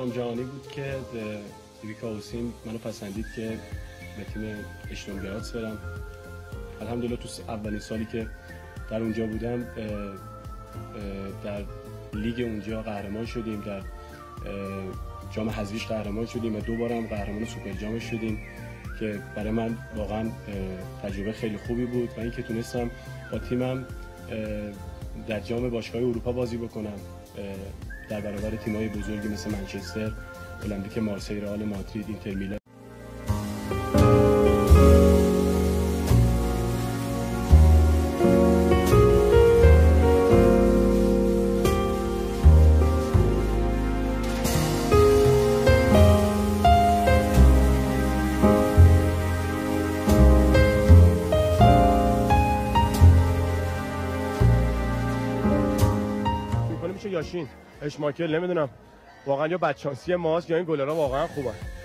جام جهانی بود که دیویکا حسین منو پسندید که به تیم اشتونگراتس برم. الحمدلله تو اولین سالی که در اونجا بودم در لیگ اونجا قهرمان شدیم، در جام حذفیش قهرمان شدیم و دوبارم قهرمان سوپر جام شدیم که برای من واقعا تجربه خیلی خوبی بود و اینکه تونستم با تیمم در جام باشگاه‌های اروپا بازی بکنم در برابر تیم‌های بزرگی مثل منچستر، المپیک مارسی، رئال مادرید، اینتر میلان. یاشین اشماکل نمیدونم واقعا یا بدشانسی ماست یا این گلرها واقعا خوبه.